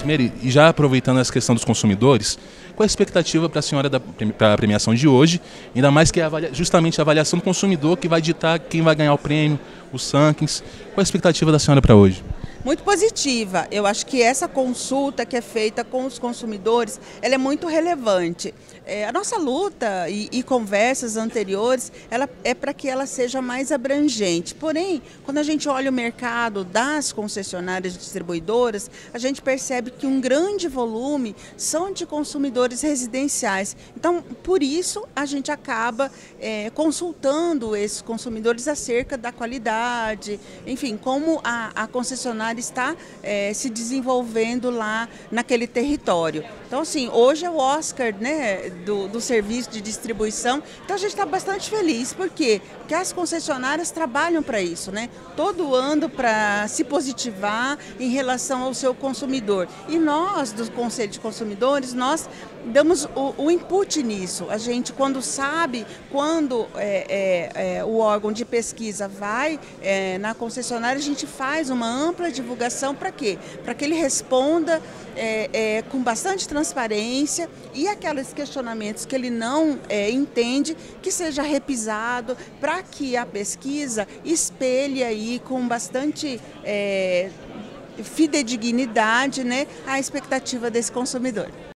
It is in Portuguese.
Rosemary, e já aproveitando essa questão dos consumidores, qual a expectativa para a senhora para a premiação de hoje? Ainda mais que é justamente a avaliação do consumidor que vai ditar quem vai ganhar o prêmio, os rankings. Qual a expectativa da senhora para hoje? Muito positiva. Eu acho que essa consulta que é feita com os consumidores, ela é muito relevante. A nossa luta e conversas anteriores, ela é para que ela seja mais abrangente. Porém, quando a gente olha o mercado das concessionárias distribuidoras, a gente percebe que um grande volume são de consumidores residenciais. Então, por isso, a gente acaba consultando esses consumidores acerca da qualidade, enfim, como a concessionária está se desenvolvendo lá naquele território. Então, assim, hoje é o Oscar, né, do serviço de distribuição. Então, a gente está bastante feliz. Por quê? Porque as concessionárias trabalham para isso, né? Todo ano para se positivar em relação ao seu consumidor. E nós, do Conselho de Consumidores, nós damos o input nisso. A gente, quando sabe, quando o órgão de pesquisa vai na concessionária, a gente faz uma ampla divulgação para quê? Para que ele responda com bastante transparência e aqueles questionamentos que ele não entende, que seja repisado, para que a pesquisa espelhe aí com bastante fidedignidade, né, a expectativa desse consumidor.